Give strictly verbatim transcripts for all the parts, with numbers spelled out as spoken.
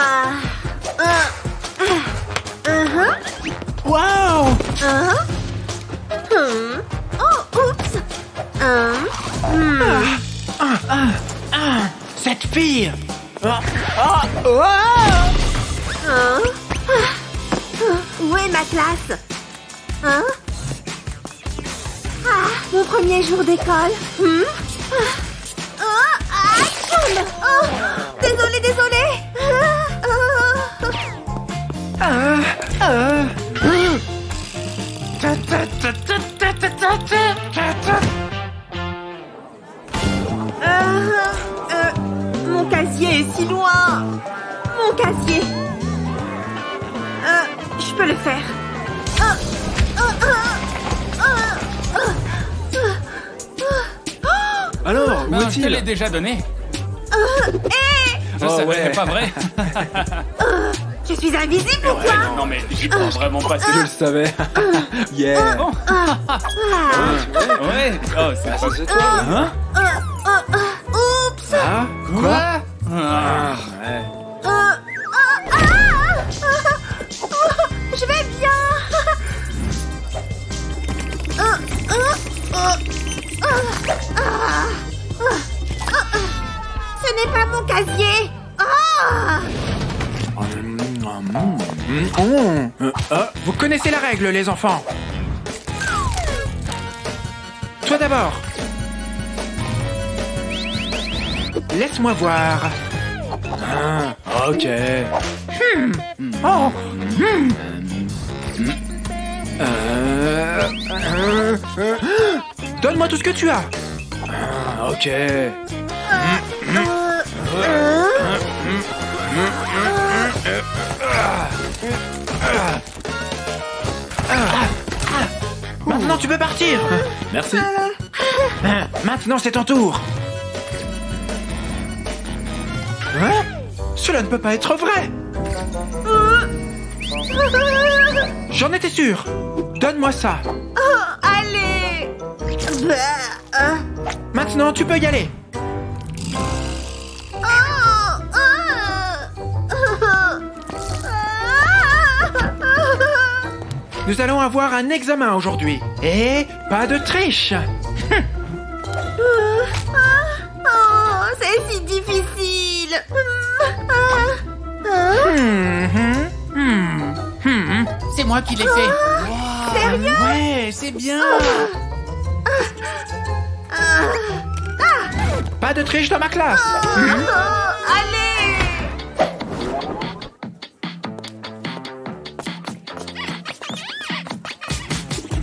Ah. Ah. Uh-huh. Wow. Uh-huh. Hmm. Oh, oups. Hum. Hmm. Ah. Ah. Ah. Ah. Cette fille. Ah. Ah. Oh. Hein? Ah. Où est ma classe? Hein? Ah, mon premier jour d'école. Hmm? Ah. Oh. Ah. Oh. Désolée, désolée. Ah. Oh. Ah. Ah. Ta ta ta ta ta ta ta ta ta. Euh, euh, mon casier est si loin. Mon casier. Euh, je peux le faire. Ah, ah, ah, ah, ah. Alors, où est-il ? Je te l'ai déjà donné. Euh, hey je oh, savais ouais. que c'était pas vrai. euh, je suis invisible ou quoi? Non, non mais j'y pense euh, vraiment pas. Euh, je le savais. Yeah. Bon. Ouais. ouais. Oh, c'est pas de toi. Hein? Oups. Ah, quoi? Ah, ouais. Euh, oh, ah, oh, je vais bien. Oh, oh, oh, oh, oh, oh, oh. Ce n'est pas mon casier. Oh. Vous connaissez la règle, les enfants. Toi d'abord. Laisse-moi voir. Ah, ok. Hmm. Oh. Hmm. Euh, euh, euh. Donne-moi tout ce que tu as. Ah, ok. Euh, euh, euh. Maintenant tu peux partir. Merci. Maintenant c'est ton tour. Hein? Cela ne peut pas être vrai. J'en étais sûr. Donne-moi ça. Oh, allez. Maintenant tu peux y aller. Nous allons avoir un examen aujourd'hui. Et pas de triche. Oh, c'est si difficile. C'est moi qui l'ai fait. Oh, wow, sérieux? Ouais, c'est bien. Pas de triche dans ma classe. Oh, mmh. Oh, allez.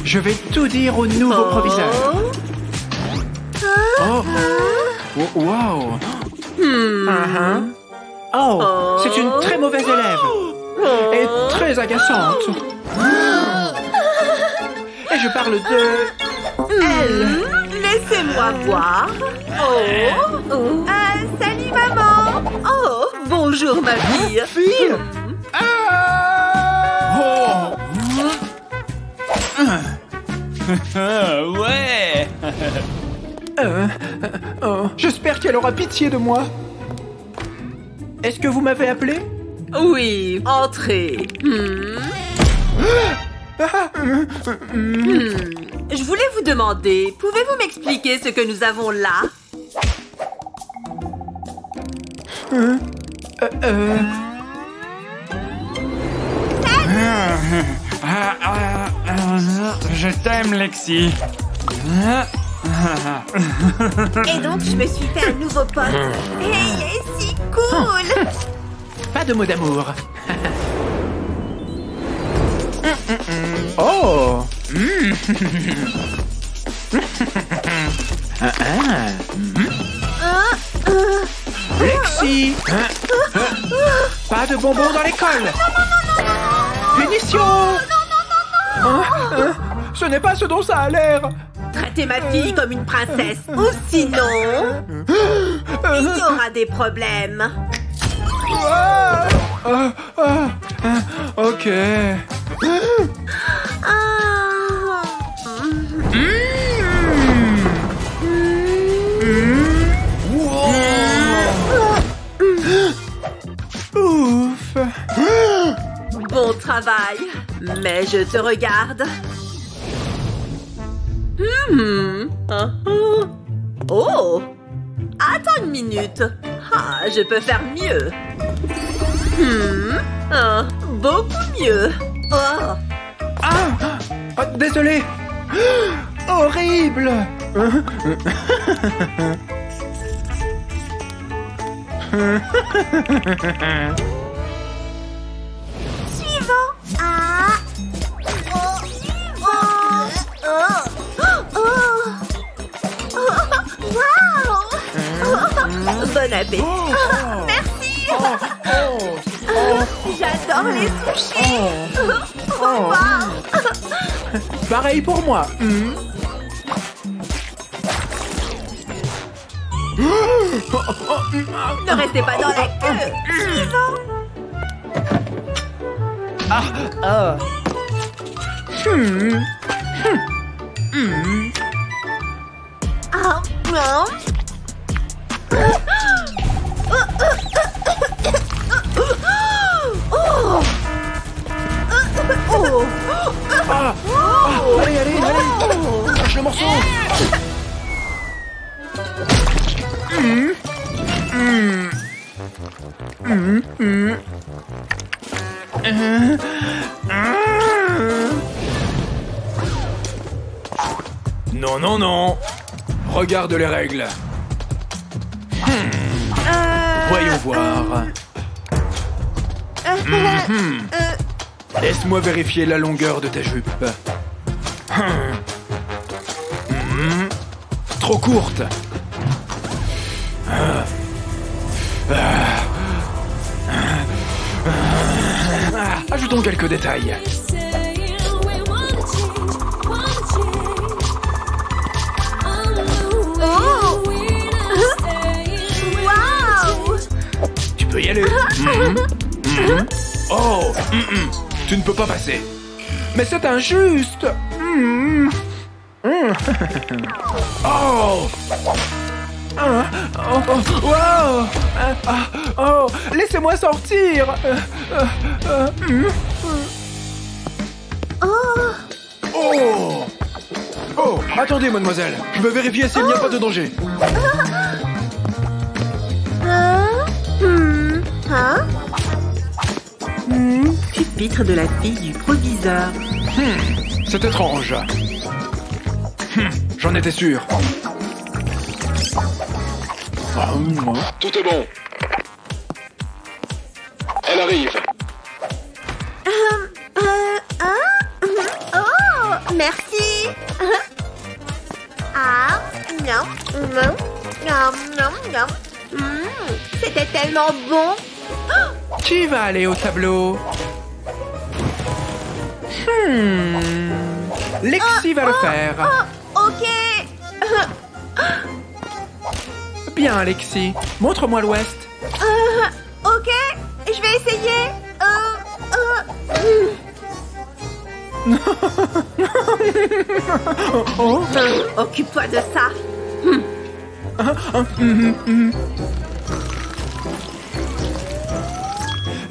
Je vais tout dire au nouveau oh. proviseur. Oh. Wow. Hmm. Uh-huh. Oh. Oh. C'est une très mauvaise élève. Oh. Et très agaçante. Oh. Et je parle de... Elle. Laissez-moi voir. Oh. Oh. Euh, salut, maman. Oh. Bonjour, ma fille. Fille mmh. Ah. Oh. Mmh. Ouais. euh, euh, oh, j'espère qu'elle aura pitié de moi. Est-ce que vous m'avez appelé? Oui, entrez. Hmm. Ah, euh, hmm. Je voulais vous demander, pouvez-vous m'expliquer ce que nous avons là? euh, euh, euh. Ah, ah, ah, je t'aime, Lexi. Et donc, je me suis fait un nouveau pote. Et il est si cool. Pas de mots d'amour. Oh. Lexi. Pas de bonbons dans l'école. Punition! Oh, non, non, non, non. Hein? Hein? Ce n'est pas ce dont ça a l'air. Traitez ma fille comme une princesse, ou sinon... il y aura des problèmes. Ah, ah, ah, ah, ok. Ah. Mmh. Mmh. Wow. Mmh. Ouf! Bon travail, mais je te regarde. Hmm. Oh! Attends une minute. Ah, je peux faire mieux. Hmm. Ah, beaucoup mieux. Oh. Ah! Oh, désolé. Horrible. Suivant. Ah. Oh. Suivant. Oh. Bon appétit. Oh, oh. Merci. Oh, oh, oh. J'adore les sushis. Oh, oh, oh. Wow. Pareil pour moi. Mm. Ne restez pas dans la queue. Suivant. Ah. Oh. Hmm. Hmm. Ah. Non. Ah, ah, allez, allez, allez, oh, lâche le morceau. mmh. Mmh. Mmh. Mmh. Mmh. Mmh. Non, non, non. Regarde les règles. Hmm. Euh... Voyons voir. Euh... Mmh. Euh... Laisse-moi vérifier la longueur de ta jupe. Hmm. Hmm. Trop courte. Ah. Ah. Ah. Ajoutons quelques détails. Oh. Wow. Tu peux y aller. Mm-hmm. Mm-hmm. Oh. Mm-mm. Tu ne peux pas passer. Mais c'est injuste. Mmh. Mmh. Oh. Ah. Oh. Oh. Wow. Ah. Oh. Laissez-moi sortir. Mmh. Oh. Oh. Oh. Attendez, mademoiselle. Je veux vérifier s'il n'y a oh. pas de danger. Ah. Mmh. Hein? Mmh. Chapitre de la fille du proviseur. Hmm, c'est étrange. Hmm, j'en étais sûr. Tout est bon. Elle arrive. Euh, euh, hein? Oh, merci. Ah, non, non, non, non, non. Mmh, c'était tellement bon. Qui va aller au tableau? Hmm. Lexi oh, va oh, le faire. Oh, ok. Bien, Lexi. Montre-moi l'ouest. Euh, ok, je vais essayer. Euh, euh. oh. euh, Occupe-toi de ça. Hmm. Ah, ah, mm, mm.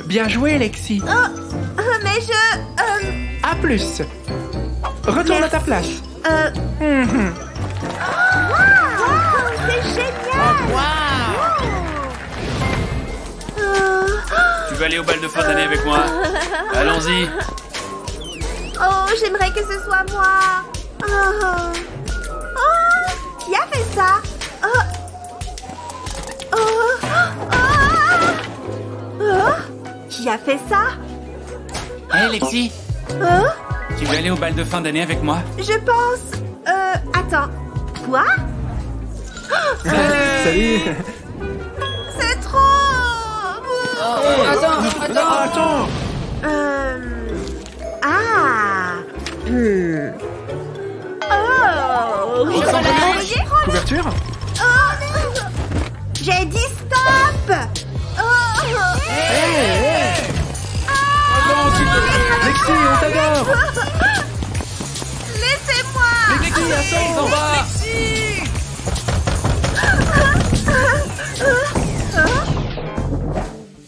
Bien joué, Lexi. Oh, mais je... Euh... À plus. Retourne Merci. à ta place. Euh... Mm-hmm. Oh, wow, wow, c'est génial. Wow. Wow. Oh. Tu veux aller au bal de fin d'année euh... avec moi? Allons-y. Oh, j'aimerais que ce soit moi. Oh, oh. Qui a fait ça? Oh. Oh. Oh. Oh. Qui a fait ça? Hé, hey, Lexi. Hein? Tu veux aller au bal de fin d'année avec moi? Je pense... Euh... Attends. Quoi? Oh, hey. Salut. C'est trop... Oh, oh. Attends, attends. Non, attends. Euh... Ah. Hmm. Oh. Je suis en couverture. Oh. J'ai dit stop. Oh. Hey. Hey. Lexi, on t'adore. Laissez-moi. Mais Lexi, attends, on s'en va. Lexi.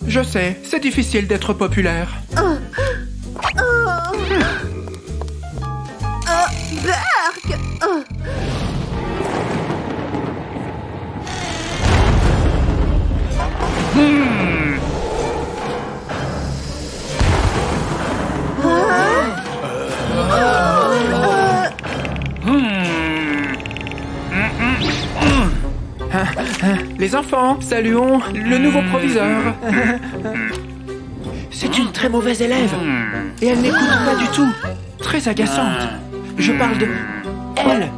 Je sais, c'est difficile d'être populaire. Oh. Oh. Oh, Burk. Oh. Hmm. Hein? Oh. Hmm. Les enfants, saluons le nouveau proviseur. C'est une très mauvaise élève. Et elle n'écoute pas du tout. Très agaçante. Je parle de... elle.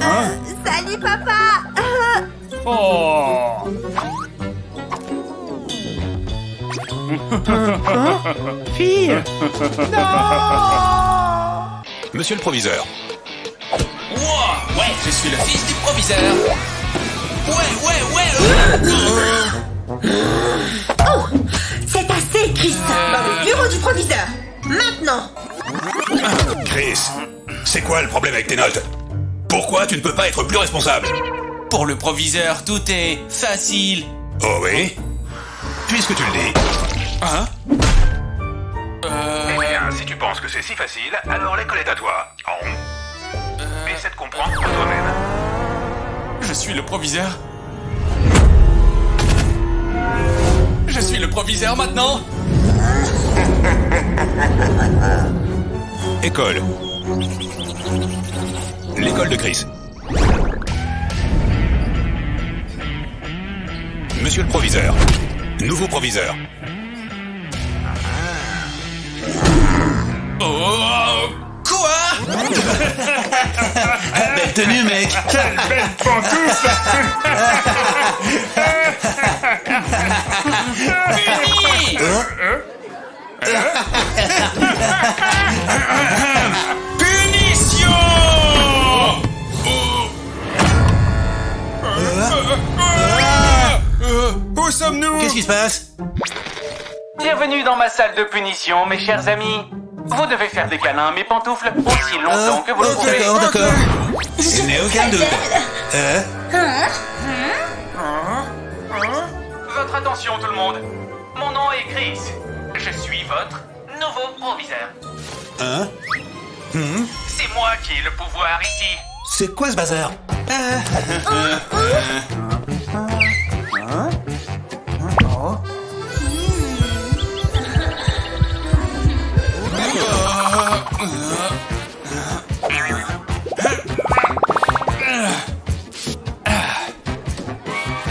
Euh, salut, papa. Oh. Hein? Hein? Fille? Non! Monsieur le proviseur. Wow, ouais, je suis le fils du proviseur. Ouais, ouais, ouais. Euh... Oh, c'est assez, Chris. Dans le bureau du proviseur. Maintenant. Chris, c'est quoi le problème avec tes notes? Pourquoi tu ne peux pas être plus responsable? Pour le proviseur, tout est facile. Oh oui? Puisque tu le dis. Hein? Euh... Eh bien, si tu penses que c'est si facile, alors l'école est à toi. En rond. Euh... Essaie de comprendre par toi-même. Je suis le proviseur. Je suis le proviseur maintenant. École. L'école de Chris. Monsieur le proviseur. Nouveau proviseur. Oh! Quoi? Belle tenue, mec! Quelle belle pantoufle! Puni! Punition! Où sommes-nous? Qu'est-ce qui se passe? Bienvenue dans ma salle de punition, mes chers amis. Vous devez faire des câlins à mes pantoufles aussi longtemps que vous le pouvez. D'accord, d'accord. Je n'ai aucun doute. Votre attention, tout le monde. Mon nom est Chris. Je suis votre nouveau proviseur. Hein? C'est moi qui ai le pouvoir ici. C'est quoi ce bazar?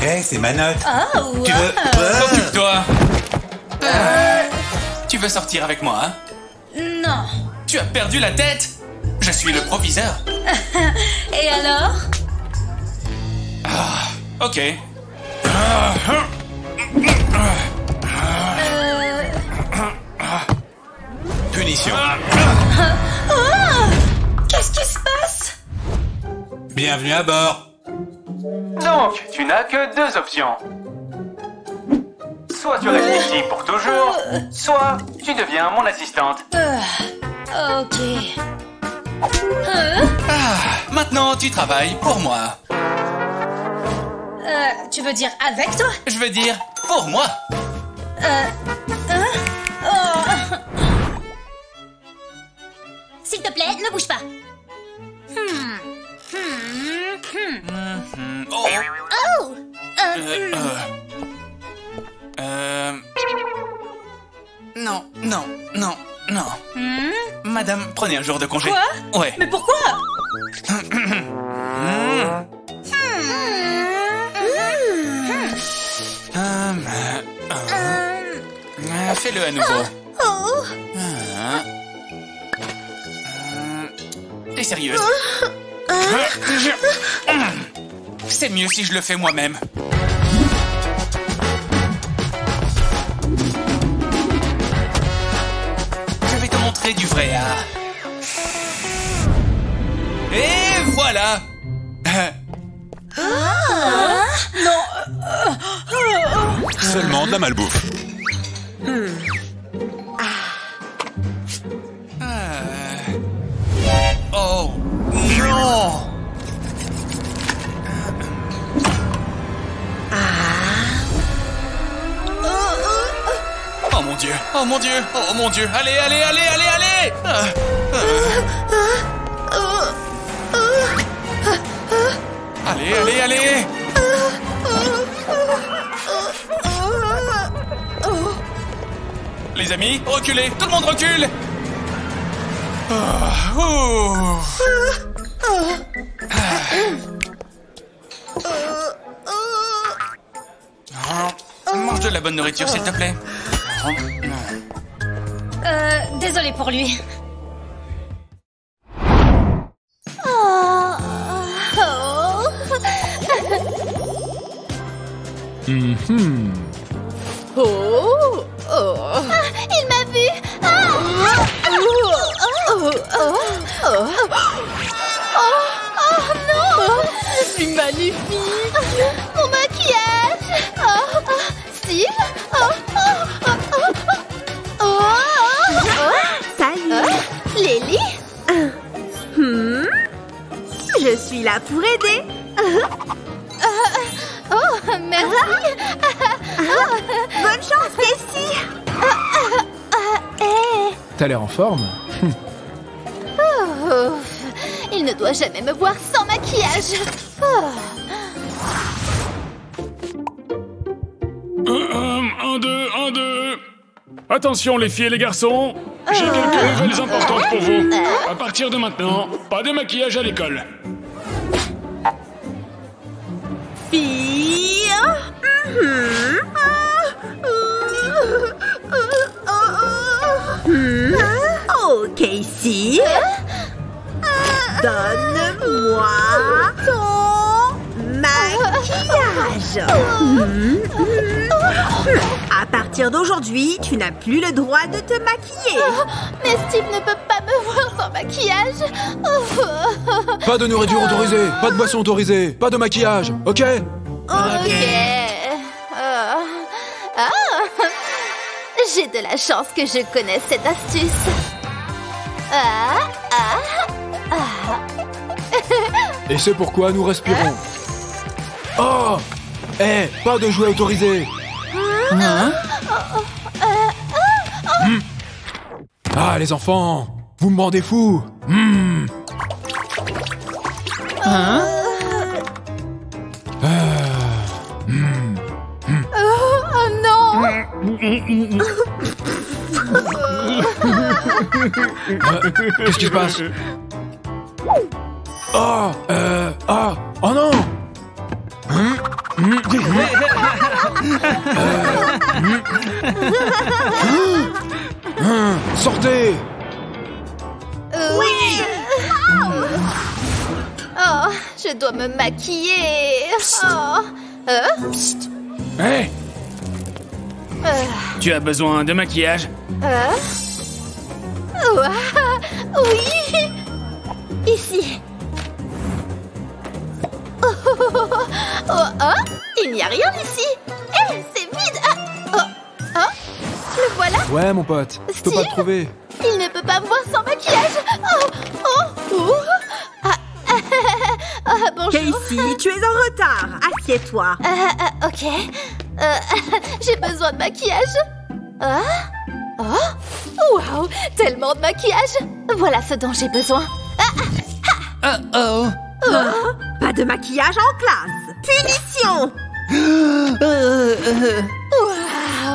Hey, c'est ma note. Oh, wow. Tu veux... Oh. Occupe-toi. Euh... Tu veux sortir avec moi, hein? Non. Tu as perdu la tête? Je suis le proviseur. Et alors? Ah, ok. Euh... Punition. Oh, qu'est-ce qui se passe? Bienvenue à bord. Donc, tu n'as que deux options. Soit tu restes ici pour toujours, soit tu deviens mon assistante. Euh, ok. Euh? Ah, maintenant, tu travailles pour moi. Euh, tu veux dire avec toi? Je veux dire pour moi. Euh, hein? Oh. S'il te plaît, ne bouge pas. Hmm. Hmm. Hmm. Hmm. Oh. Oh. Euh, euh, euh. Euh. Non, non, non, non. Hmm? Madame, prenez un jour de congé. Quoi? Ouais. Mais pourquoi? hmm. Hmm. Um, um. Um. Fais-le à nouveau. Oh. Oh. Ah. Um. T'es sérieuse? Oh. C'est mieux si je le fais moi-même. Je vais te montrer du vrai art. Et voilà. Ah, non. Seulement de la malbouffe. Hmm. Ah. Oh, oh, oh. Dieu, oh mon Dieu, oh mon Dieu, allez, allez, allez, allez, allez ah, ah. Ah, ah, ah, ah, ah, ah. Allez, allez, allez ah, ah, ah, ah, ah. Les amis, reculez, tout le monde recule oh, oh. Ah, ah. Ah. Mange de la bonne nourriture, s'il te plaît. Euh, désolée pour lui. Oh. Oh. Mm-hmm. Oh. Oh. Ah, il m'a vu. Ah. Oh. Oh. Oh. Oh. Oh. Oh non. Oh. Je suis magnifique. Mon maquillage. Oh. Oh, oh, oh, oh, oh, oh, oh. Salut oh, Lily hmm. Je suis là pour aider. Oh, oh merci oh. Bonne chance, Bessie. T'as l'air en forme. Oh, il ne doit jamais me voir sans maquillage. Oh. Un, deux, un, deux. Attention les filles et les garçons, j'ai quelques nouvelles importantes pour vous. À partir de maintenant, pas de maquillage à l'école. Fille. Oh, Casey, donne-moi ton maquillage. À partir d'aujourd'hui, tu n'as plus le droit de te maquiller. Oh, mais Steve ne peut pas me voir sans maquillage. Oh. Pas de nourriture autorisée, pas de boisson autorisée, pas de maquillage, ok? Ok. Oh. Oh. J'ai de la chance que je connaisse cette astuce. Ah, ah, ah. Et c'est pourquoi nous respirons. Oh! Eh, hey, pas de jouets autorisés. Hein? Mmh. Ah, les enfants, vous me rendez fou. Mmh. Hein? Ah. Mmh. Mmh. Oh non! euh, Qu'est-ce qui se passe? Oh, euh, oh, oh non! Hein? Mmh. euh, mmh. Mmh. Mmh. Sortez. Oui. Oh, je dois me maquiller. Oh. Euh. Psst. Hey. Euh. Tu as besoin de maquillage? Euh. Ouah. Oui. Ici. Oh, oh, oh, oh, oh, il n'y a rien ici. Hé, hey, c'est vide. Ah, oh, oh, le voilà. Ouais, mon pote, je peux pas te trouver. Il ne peut pas me voir sans maquillage. Oh, oh, oh. Ah, ah, ah, ah, bonjour. Casey, tu es en retard. Assieds-toi. Euh, euh, ok. Euh, J'ai besoin de maquillage. Ah, oh, waouh, tellement de maquillage. Voilà ce dont j'ai besoin. Ah, ah. Uh oh. Oh, pas de maquillage en classe. Punition.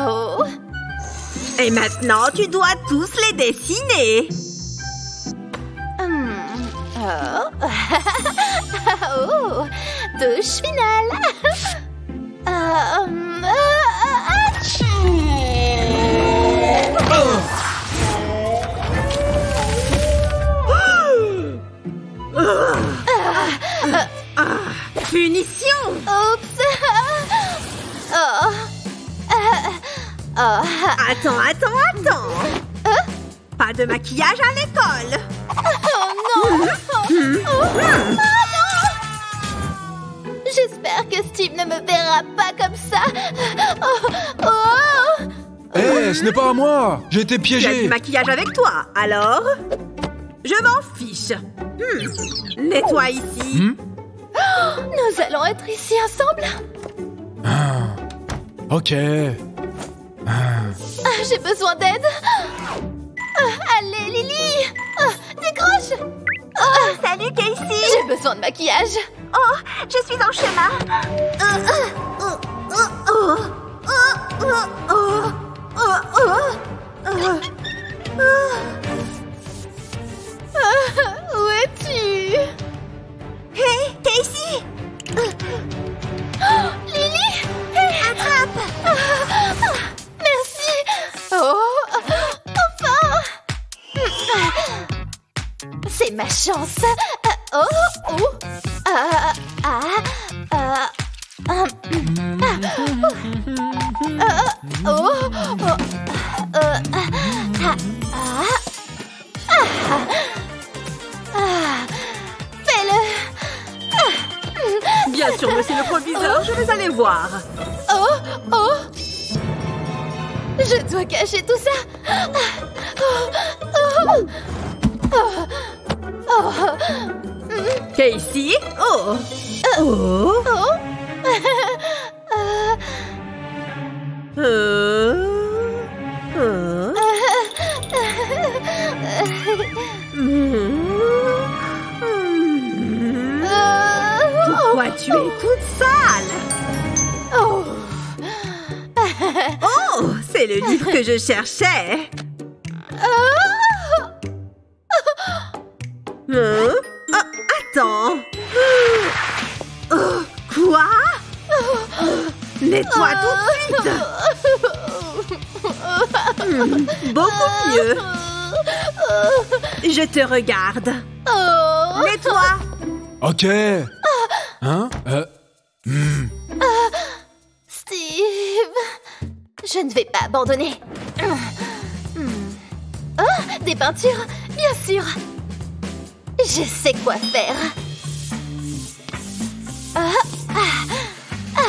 Wow. Et maintenant, tu dois tous les dessiner. Mm. Oh. Oh. Touche finale. um. Oh. Punition. Oups. Oh. Oh. Attends, attends, attends. Hein? Pas de maquillage à l'école. Oh non. Oh, oh, oh, non. J'espère que Steve ne me verra pas comme ça. Oh. Oh. Eh, hey, ce n'est pas à moi. J'ai été piégée. Il y a du maquillage avec toi, alors. Je m'en fiche. Hmm. Mets-toi ici. Hmm? Oh, nous allons être ici ensemble. Ah, ok. Ah. Ah, J'ai besoin d'aide. Oh, allez, Lily, oh, décroche. Oh, salut, Casey. J'ai besoin de maquillage. Oh, je suis en chemin. Oh, oh, oh, oh, oh, oh, oh, oh, oh, oh. Oh, où es-tu? Hey, Casey. Oh, Lily, hey. Attrape. Oh, oh. Merci. Oh, enfin. C'est ma chance. Oh, oh. Ah, ah, ah. Ah, oh, oh, oh. Ah, ah, ah. Ah. Fais-le. Bien sûr, monsieur le proviseur, oh. Je vais aller voir. Oh, oh. Je dois cacher tout ça. Oh, oh, oh, oh. Casey, oh, oh, oh. euh... Euh... Pourquoi tu es toute sale? Oh, oh, c'est le livre que je cherchais. Hein? Oh, attends. Oh, quoi? Nettoie tout de suite. Beaucoup mieux. Je te regarde. Nettoie. Ok. Hein? euh. mmh. Steve, je ne vais pas abandonner. Oh, des peintures, bien sûr. Je sais quoi faire. Oh, ah, ah,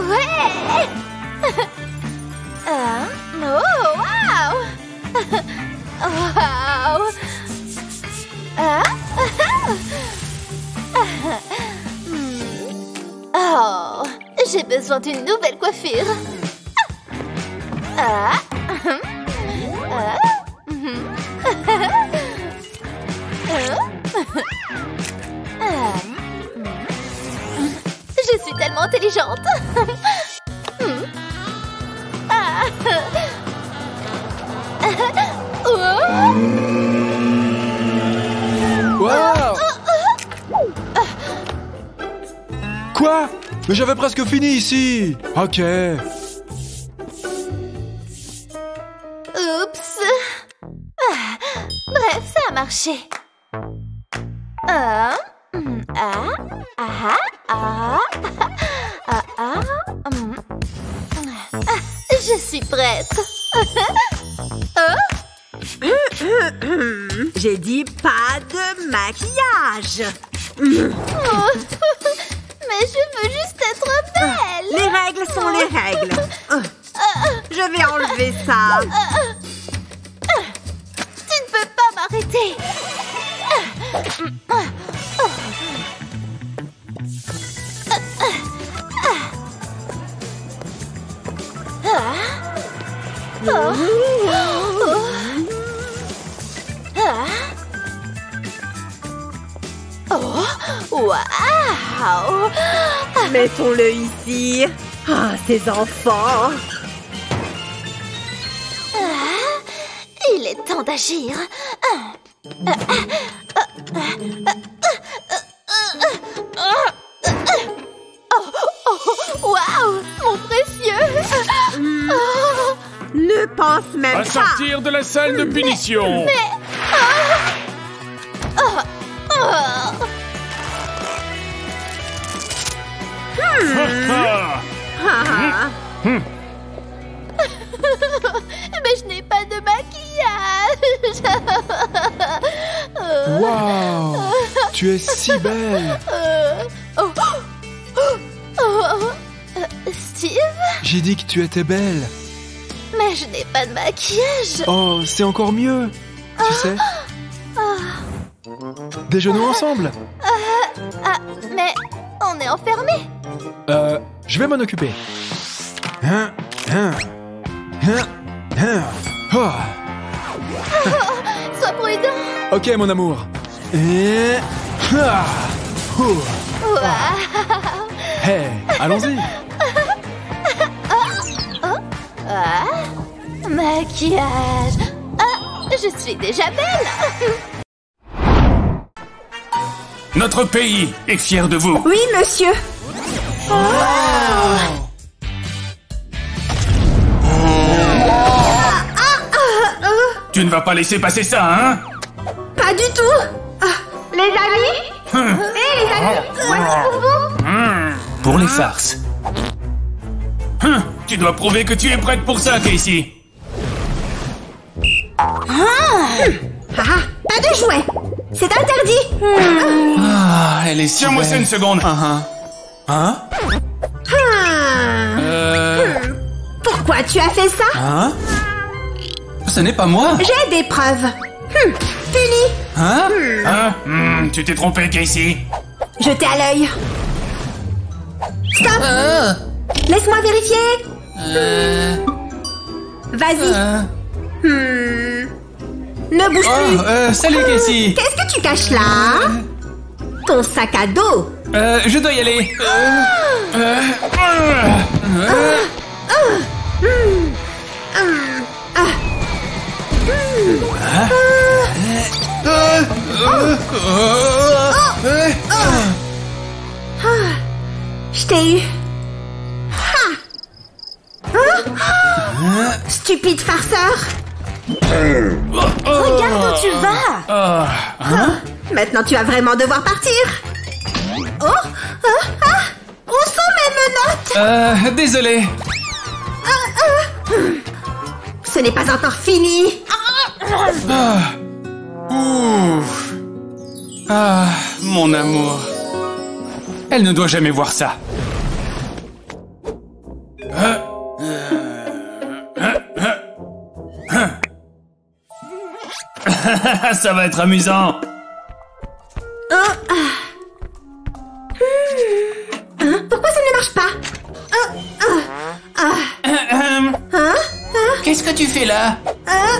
ouais. Ah, oh, wow. Wow. Ah, ah. Oh, j'ai besoin d'une nouvelle coiffure. Ah. Ah. Je suis tellement intelligente. Wow. Quoi? Mais j'avais presque fini ici. Ok. Oups. Bref, ça a marché. Ah, ah, ah, ah, ah, ah, ah, je suis prête. Oh. J'ai dit pas de maquillage. Oh. Mais je veux juste être belle. Les règles sont les règles. Je vais enlever ça. Tu ne peux pas m'arrêter. Mettons-le ici. Ah, ces enfants. Ah, il est temps d'agir. Ah, ah, ah. Waouh, mon précieux. mmh. Oh. Ne pense même pas. À sortir de la salle de punition. Mais, mais... Oh. Oh. Oh. Hmm. Mais je n'ai pas de maquillage. Waouh. Tu es si belle. Oh. Oh. Oh. Steve? J'ai dit que tu étais belle. Mais je n'ai pas de maquillage. Oh, c'est encore mieux. Tu oh. sais oh. Déjeunons oh. ensemble. euh, ah, Mais on est enfermés. Euh, je vais m'en occuper. Hein, hein, hein, Sois prudent. Ok, mon amour. Et... Wow. Hey, allons-y. Oh, oh, oh. Maquillage. Oh, je suis déjà belle. Notre pays est fier de vous. Oui, monsieur. Wow. Tu ne vas pas laisser passer ça, hein? Pas du tout. Les amis? Hé, hey, les amis, voici pour vous. Pour les farces. Hum, tu dois prouver que tu es prête pour ça, Casey. Ah, hum. Ah, pas de jouets. C'est interdit. Hum. Ah, elle est si tiens-moi ça une seconde. Uh -huh. Hein hum. euh... hum. Pourquoi tu as fait ça? Hein? Ce n'est pas moi. J'ai des preuves. Hum. Puni. Hein? Hum. Hein? Hum, tu t'es trompé, Casey. Je t'ai à l'œil. Stop. euh. Laisse-moi vérifier. euh. Vas-y. euh. hmm. Ne bouge oh, plus. euh, Salut, Casey. Qu'est-ce que tu caches là? euh. Ton sac à dos. euh, Je dois y aller. euh. Euh. Euh. Euh. Euh. Euh. Euh. Euh. Euh. Euh. Euh, euh, euh, oh, euh, oh. Ah, je t'ai eu. Ha. Hein? Ah, stupide farceur. euh, oh, oh, Regarde où tu vas. euh, hein? Ah, maintenant tu vas vraiment devoir partir. Oh, ah, ah, où sont mes menottes? Euh, désolé. Ah, ah. Ce n'est pas encore fini. Ah. Ouf. Ah, mon amour. Elle ne doit jamais voir ça. Hein? Hein? Hein? Hein? Ça va être amusant. Oh, ah. Hein? Pourquoi ça ne marche pas? Oh, oh, oh. Hein, hein. Hein? Hein? Qu'est-ce que tu fais là? Hein?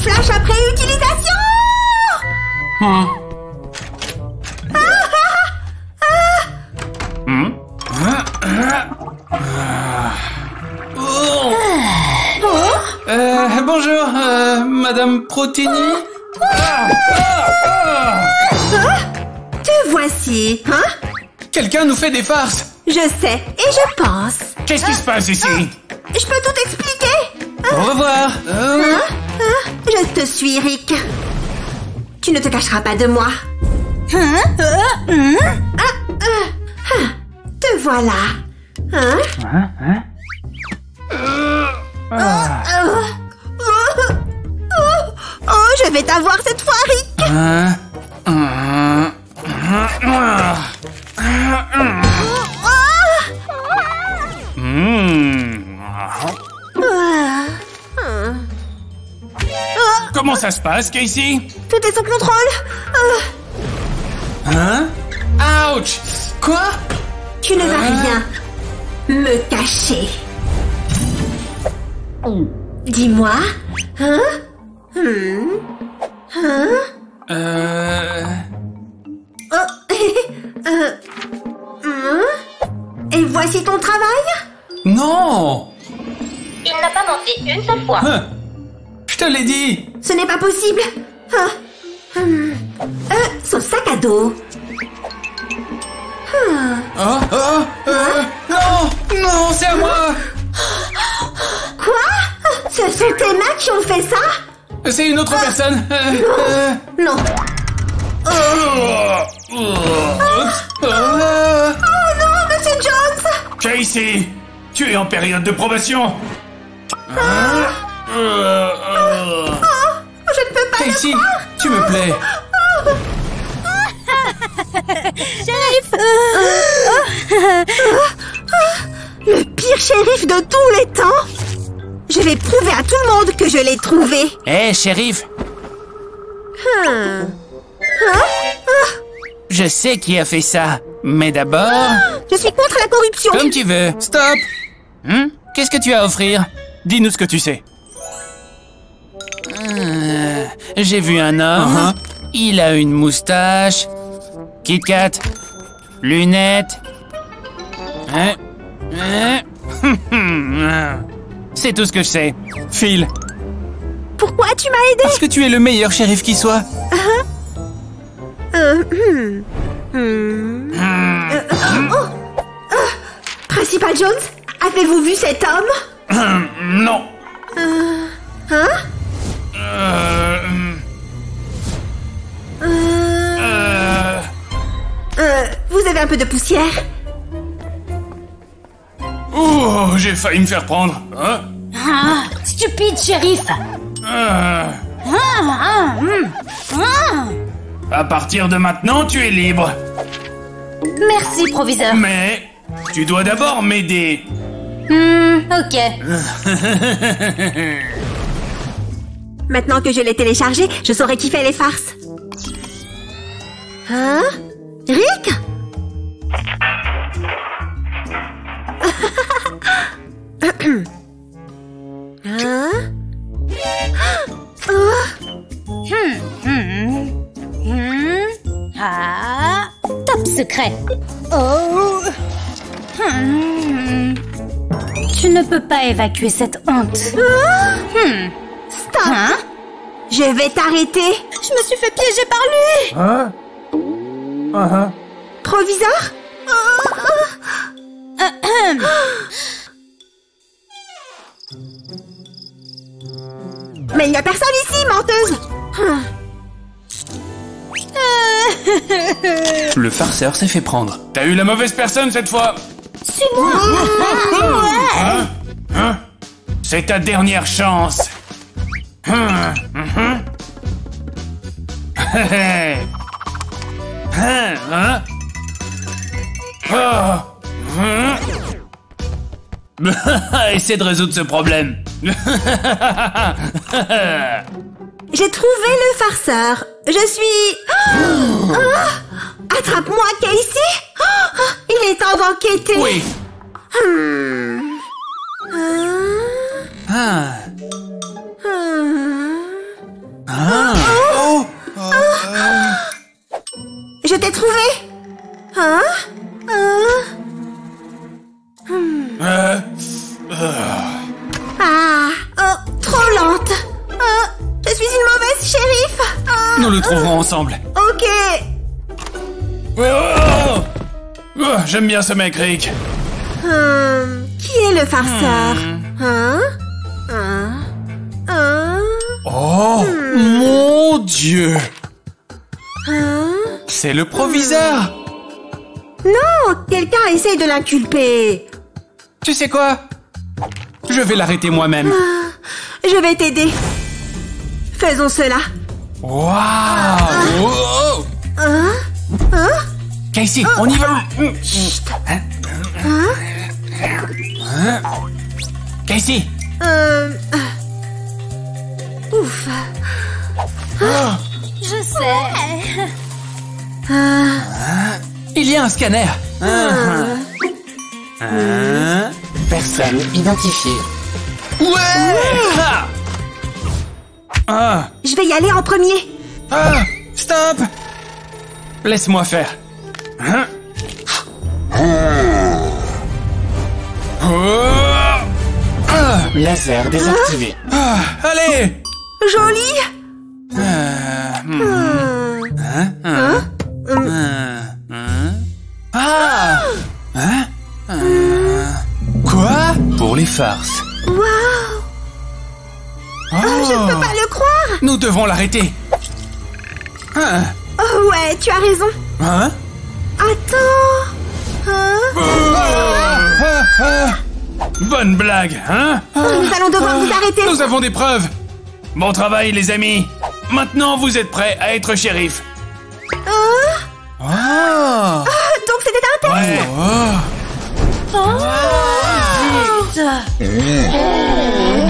Flash après utilisation. Hmm. Ah, ah, ah. Hmm. Ah, ah, ah. Oh. Oh. Euh, bonjour, euh, Madame Protini. Oh. Ah, ah, ah. Ah, te voici, hein? Quelqu'un nous fait des farces. Je sais et je pense. Qu'est-ce qui ah, se passe ici? Ah, je peux tout expliquer. Ah. Au revoir. Euh. Ah, ah, je te suis, Rick. Tu ne te cacheras pas de moi. Hein? Euh, hein? Ah, ah, ah. Te voilà. Hein? Hein? Hein? Euh, ah. oh, oh, oh, oh, je vais t'avoir cette fois, Rick. Euh, euh, euh, Comment ça se passe, Casey? Tout est sous contrôle. Euh... Hein? Ouch! Quoi? Tu ne euh... vas rien me cacher. Oh. Dis-moi. Hein? Hmm. Hein? Euh... Oh. euh... Hein? Et voici ton travail? Non! Il n'a pas menti une seule fois. Hein? Je te l'ai dit. Ce n'est pas possible. Ah. Hum. Euh, son sac à dos. Ah. Ah, ah, euh, hein? Non, non, c'est à moi. Quoi? Ce sont tes mains qui ont fait ça? C'est une autre ah. personne. Euh, non. Euh... non. Oh. Oh. Oh. Oh. Oh non, Monsieur Jones. Casey, tu es en période de probation. Ah. Ah. Euh, euh... Oh, oh, je ne peux pas Casey, tu me plais. Oh, oh. Shérif. Oh. Le pire shérif de tous les temps. Je vais prouver à tout le monde que je l'ai trouvé. Hé, hey, shérif. Hmm. Hein? Oh. Je sais qui a fait ça, mais d'abord... Oh, je suis contre la corruption. Comme tu veux. Stop. Hmm? Qu'est-ce que tu as à offrir? Dis-nous ce que tu sais. J'ai vu un homme, uh-huh. Il a une moustache, Kit Kat, lunettes... Hein? Hein? C'est tout ce que je sais. Phil. Pourquoi tu m'as aidé? Parce que tu es le meilleur shérif qui soit. Principal Jones, avez-vous vu cet homme? Non. Euh, hein? Euh... Euh... Euh... Euh, vous avez un peu de poussière? Oh, j'ai failli me faire prendre. Hein? Ah, stupide shérif. Euh... Ah, ah, mm, ah. À partir de maintenant, tu es libre. Merci, proviseur. Mais tu dois d'abord m'aider. Hmm, ok. Maintenant que je l'ai téléchargé, je saurai qui fait les farces. Hein? Rick? Hein? Oh. Hmm, hmm, hmm. Ah, top secret. Oh. Hmm. Tu ne peux pas évacuer cette honte. Oh. Hmm. Stop. Hein? Je vais t'arrêter. Je me suis fait piéger par lui. Hein? Uh-huh. Proviseur? Oh, oh. Uh-huh. Mais il n'y a personne ici, menteuse! Le farceur s'est fait prendre. T'as eu la mauvaise personne cette fois! C'est moi! Hein? Hein? C'est ta dernière chance! Essaie de résoudre ce problème. J'ai trouvé le farceur. Je suis... Oh oh, attrape-moi, Casey. Oh, il est temps d'enquêter. Oui. Hmm. Ah. Ah. Ah. Ah. Oh. Oh. Oh. Oh. Je t'ai trouvé. Hein? Ah. Ah. Hmm. Euh, euh... Ah, oh, trop lente. Oh, je suis une mauvaise shérif. Oh, nous le trouverons oh. ensemble. Ok. Oh, oh, oh, j'aime bien ce mec, Rick. Hum, qui est le farceur? hmm. Hein? Hein? Hein? Oh, hmm. mon Dieu. Hein? C'est le proviseur. Non, quelqu'un essaye de l'inculper. Tu sais quoi? Je vais l'arrêter moi-même. Ah, je vais t'aider. Faisons cela. Waouh! Wow. Ah. Hein? Hein? Casey, oh. on y va. Chut. Hein? Hein? Hein? Casey. Euh... Ouf. Ah. Je sais. Ah. Il y a un scanner. Ah. Ah. Hein? Personne identifiée. Ouais! Ah! Ah! Je vais y aller en premier. Ah! Stop! Laisse-moi faire. Hein? Oh! Oh! Ah! Laser désactivé. Ah! Allez! Joli! Ah. Hmm. Hein? Hein? Hein? Hein? Ah! Hein? Euh... Quoi? Pour les farces. Waouh! Oh. Oh, je ne peux pas le croire! Nous devons l'arrêter. Ah. Oh ouais, tu as raison. Hein? Attends. Hein? Oh. Ah. Ah. Ah. Bonne blague, hein? Oh, nous allons devoir ah. vous arrêter. Nous avons des preuves. Bon travail, les amis. Maintenant, vous êtes prêts à être shérif. Oh. Oh. Oh, donc c'était un test. Ouais. Oh. Oh, zut!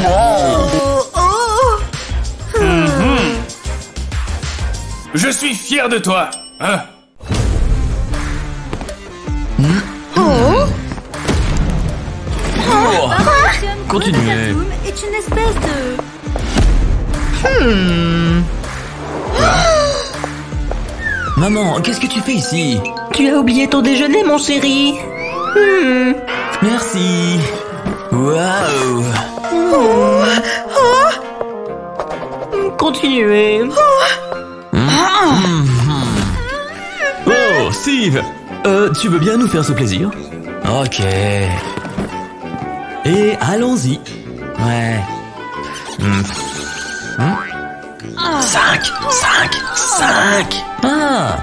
Oh, oh. Mm-hmm. Je suis fier de toi. Hein? Oh. Oh. Oh. Continuez. Est une espèce de. Hmm. Maman, qu'est-ce que tu fais ici? Tu as oublié ton déjeuner, mon chéri. Hmm. Merci. Waouh. Oh. Oh. Continuez. Oh. Mm-hmm. Oh, Steve, euh, tu veux bien nous faire ce plaisir? Ok. Et allons-y. Ouais. Mm. Mm. Ah. Cinq, cinq, cinq. Ah.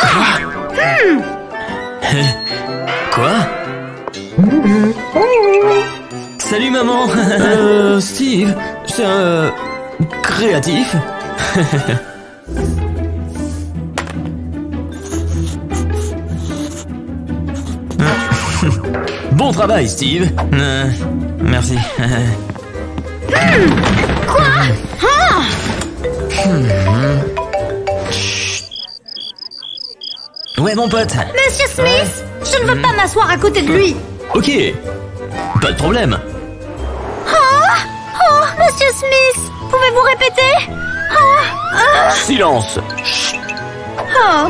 Quoi? Hmm. Quoi? Salut maman. euh, Steve, c'est euh, créatif. Bon travail, Steve. Euh, merci. Hmm. Quoi? Ah. Hmm. Ouais, mon pote. Monsieur Smith, je ne veux pas m'asseoir à côté de lui. Ok, pas de problème. Oh, oh, Monsieur Smith, pouvez-vous répéter? Oh. Ah. Silence. Oh.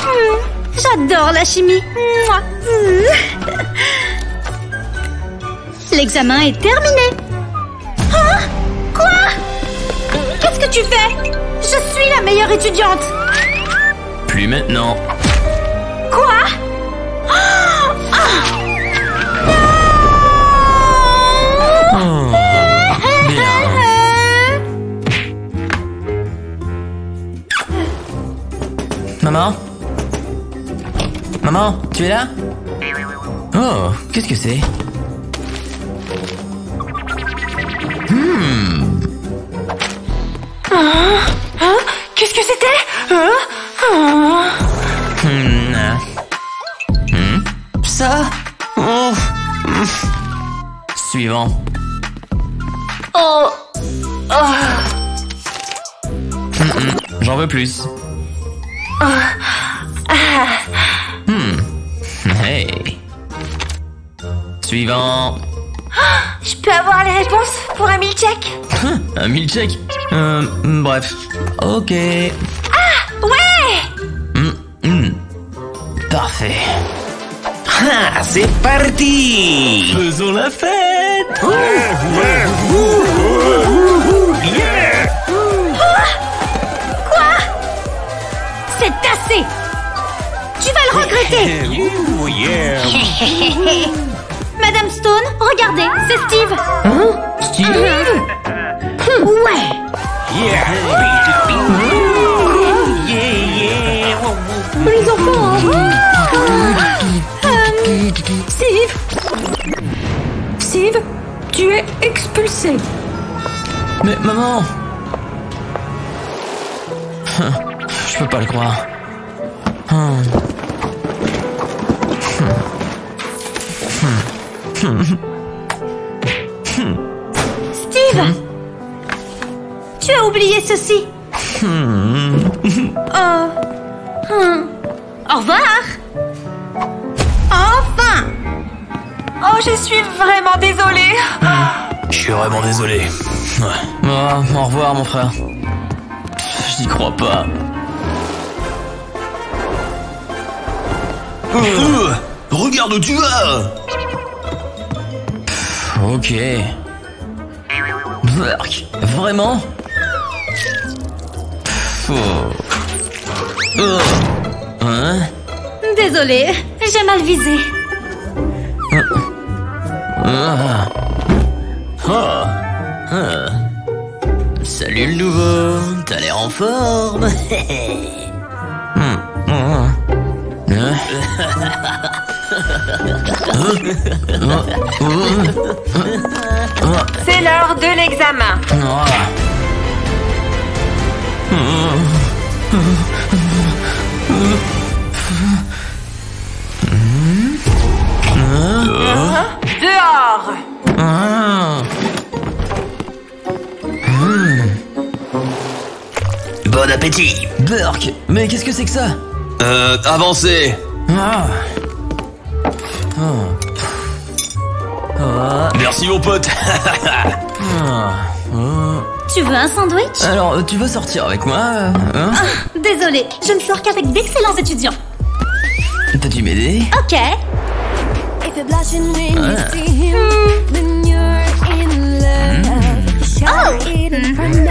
Hmm. J'adore la chimie. Mouah. L'examen est terminé. Hein? Quoi? Qu'est-ce que tu fais? Je suis la meilleure étudiante. Plus maintenant. Quoi? Oh oh non. Oh, merde. Maman? Maman, tu es là? Oh, qu'est-ce que c'est? Hmm. Ah, ah, qu'est-ce que c'était? Ah, ah. Hmm. Hmm. Ça? Oh. Suivant. Oh. Oh. Hmm, j'en veux plus. Oh. Ah. Hmm. Hey. Suivant. Je peux avoir les réponses pour un milkshake? Un milkshake? Euh, bref. Ok. Ah, ouais! Mm, mm. Parfait. Ah, c'est parti! Faisons la fête! Ouh, ouh, ouh, ouh, yeah! Quoi? C'est assez! Tu vas le regretter! Ouh, yeah! Madame Stone, regardez, c'est Steve. Hein? Steve? Mmh. Mmh. Ouais. Yeah. Oh. Yeah, yeah. Oh, les enfants. Oh. euh, Steve, Steve, tu es expulsé. Mais maman, je peux pas le croire. Hmm. Steve, hmm? Tu as oublié ceci. Hmm. Oh. Hmm. Au revoir. Enfin. Oh, je suis vraiment désolée. Hmm. Je suis vraiment désolée. Ouais. Oh, au revoir, mon frère. Je n'y crois pas. Oh. Euh, regarde où tu vas. Ok. Burk, vraiment? Oh. Oh. Hein? Désolée, j'ai mal visé. Ah. Oh. Ah. Salut le nouveau, t'as l'air en forme. C'est l'heure de l'examen. Dehors. Bon appétit, Burk. Mais qu'est-ce que c'est que ça? Euh, avancez. Ah. Oh. Oh. Merci mon pote. Tu veux un sandwich? Alors, tu veux sortir avec moi hein? Oh, désolée, je ne sors qu'avec d'excellents étudiants. Peux-tu m'aider? Ok. Ah. Mmh. Oh. Mmh.